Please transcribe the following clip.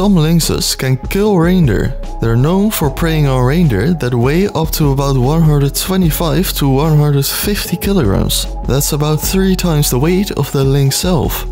Some lynxes can kill reindeer. They're known for preying on reindeer that weigh up to about 125 to 150 kilograms. That's about 3 times the weight of the lynx itself.